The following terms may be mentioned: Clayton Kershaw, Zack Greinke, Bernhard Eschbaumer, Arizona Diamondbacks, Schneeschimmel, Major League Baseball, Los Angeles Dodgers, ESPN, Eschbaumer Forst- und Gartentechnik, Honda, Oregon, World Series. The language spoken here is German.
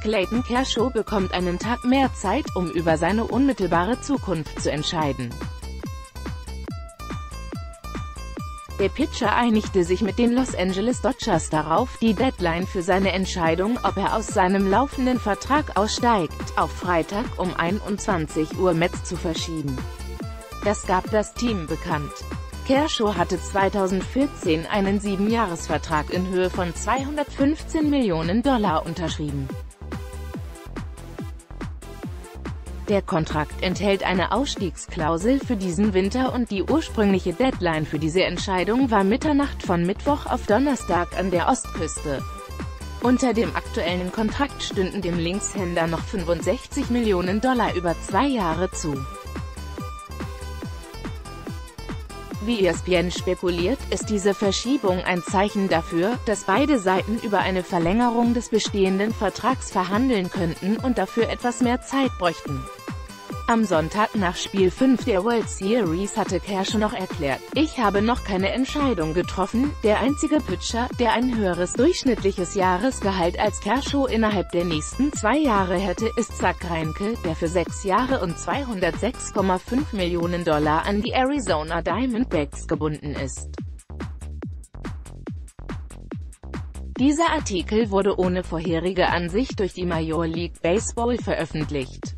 Clayton Kershaw bekommt einen Tag mehr Zeit, um über seine unmittelbare Zukunft zu entscheiden. Der Pitcher einigte sich mit den Los Angeles Dodgers darauf, die Deadline für seine Entscheidung, ob er aus seinem laufenden Vertrag aussteigt, auf Freitag um 21 Uhr Mets zu verschieben. Das gab das Team bekannt. Kershaw hatte 2014 einen 7-Jahres-Vertrag in Höhe von $215 Millionen unterschrieben. Der Kontrakt enthält eine Ausstiegsklausel für diesen Winter und die ursprüngliche Deadline für diese Entscheidung war Mitternacht von Mittwoch auf Donnerstag an der Ostküste. Unter dem aktuellen Kontrakt stünden dem Linkshänder noch $65 Millionen über 2 Jahre zu. Wie ESPN spekuliert, ist diese Verschiebung ein Zeichen dafür, dass beide Seiten über eine Verlängerung des bestehenden Vertrags verhandeln könnten und dafür etwas mehr Zeit bräuchten. Am Sonntag nach Spiel 5 der World Series hatte Kershaw noch erklärt, ich habe noch keine Entscheidung getroffen, der einzige Pitcher, der ein höheres durchschnittliches Jahresgehalt als Kershaw innerhalb der nächsten 2 Jahre hätte, ist Zack Greinke, der für 6 Jahre und $206,5 Millionen an die Arizona Diamondbacks gebunden ist. Dieser Artikel wurde ohne vorherige Ansicht durch die Major League Baseball veröffentlicht.